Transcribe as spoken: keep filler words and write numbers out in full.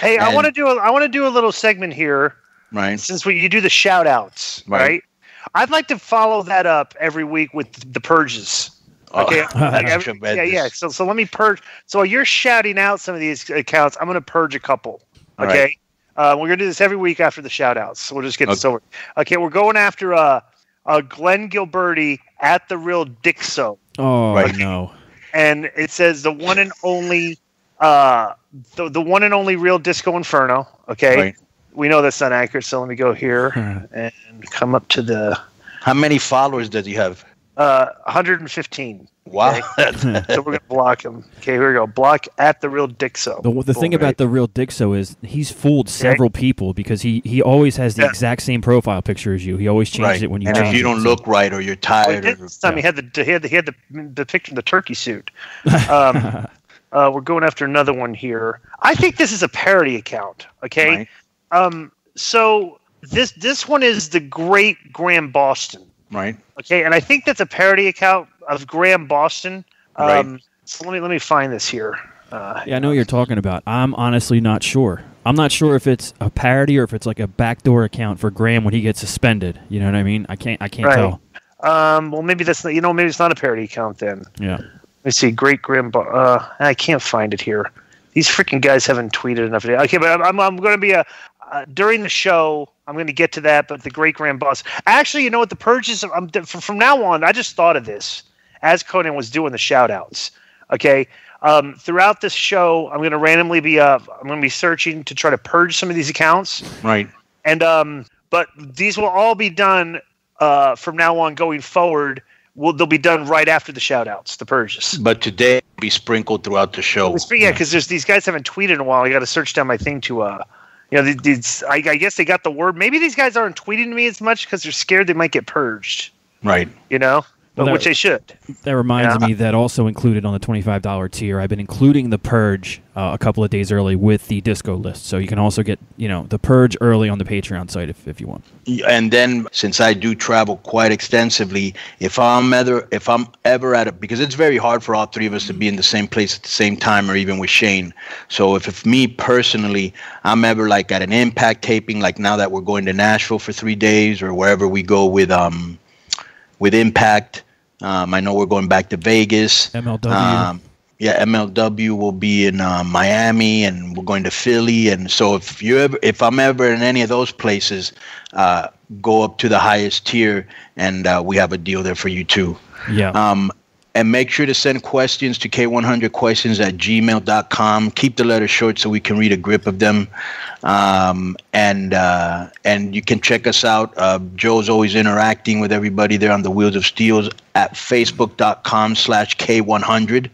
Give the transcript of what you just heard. Hey, and I want to do a, I want to do a little segment here, right? Since we you do the shout outs, right? right? I'd like to follow that up every week with the purges. Okay, oh, like every, yeah, yeah. So, so let me purge. So while you're shouting out some of these accounts, I'm going to purge a couple. Okay, right. uh, we're going to do this every week after the shout outs. So we'll just get okay. this over. Okay, we're going after uh, uh Glenn Gilberti at the real Dixo. Oh, I okay. know. And it says the one and only. Uh, the the one and only real Disco Inferno. Okay, right. We know that's not accurate. So let me go here mm. and come up to the. How many followers does he have? Uh, one hundred fifteen. Wow. Okay? So we're gonna block him. Okay, here we go. Block at the real Dixo. The, the thing right. about the real Dixo is he's fooled several okay. people because he he always has the yeah. exact same profile picture as you. He always changes right. it when you. And if you don't look right or you're tired. Well, he this time yeah. he had the he had the he had the, the picture in the turkey suit. Um. Uh, we're going after another one here. I think this is a parody account, okay? Right. Um, so this this one is the great Graham Boston. Right. Okay, and I think that's a parody account of Graham Boston. Um, right. So let me, let me find this here. Uh, yeah, I know what you're talking about. I'm honestly not sure. I'm not sure if it's a parody or if it's like a backdoor account for Graham when he gets suspended. You know what I mean? I can't, I can't right. tell. Um, well, maybe that's not, you know, maybe it's not a parody account then. Yeah. Let me see, great Graham. Uh, I can't find it here. These freaking guys haven't tweeted enough today. Okay, but I'm I'm, I'm going to be a uh, during the show. I'm going to get to that. But the great Graham boss. Actually, you know what? The purges. I'm from now on. I just thought of this as Conan was doing the shout outs. Okay. Um, throughout this show, I'm going to randomly be uh, I'm going to be searching to try to purge some of these accounts. Right. And um, but these will all be done uh from now on going forward. Well, they'll be done right after the shout-outs, the purges. But today will be sprinkled throughout the show. Yeah, because there's these guys haven't tweeted in a while. I got to search down my thing to, uh, you know, these, these, I, I guess they got the word. Maybe these guys aren't tweeting to me as much because they're scared they might get purged. Right. You know, but well, that, which they should. That reminds yeah. me that also included on the twenty-five dollar tier, I've been including the purge uh, a couple of days early with the disco list. So you can also get, you know, the purge early on the Patreon site if, if you want. And then, since I do travel quite extensively, if I'm ever, if I'm ever at it, because it's very hard for all three of us to be in the same place at the same time, or even with Shane. So if, if me personally, I'm ever like at an Impact taping, like now that we're going to Nashville for three days, or wherever we go with um with Impact. Um, I know we're going back to Vegas. M L W. Um, yeah, M L W will be in uh, Miami, and we're going to Philly. And so if you ever, if I'm ever in any of those places, uh, go up to the highest tier, and uh, we have a deal there for you too. Yeah. Um, and make sure to send questions to K one hundred questions at gmail dot com. Keep the letters short so we can read a grip of them. Um, and uh, and you can check us out. Uh, Joe's always interacting with everybody there on the Wheels of Steel at facebook dot com slash K one hundred.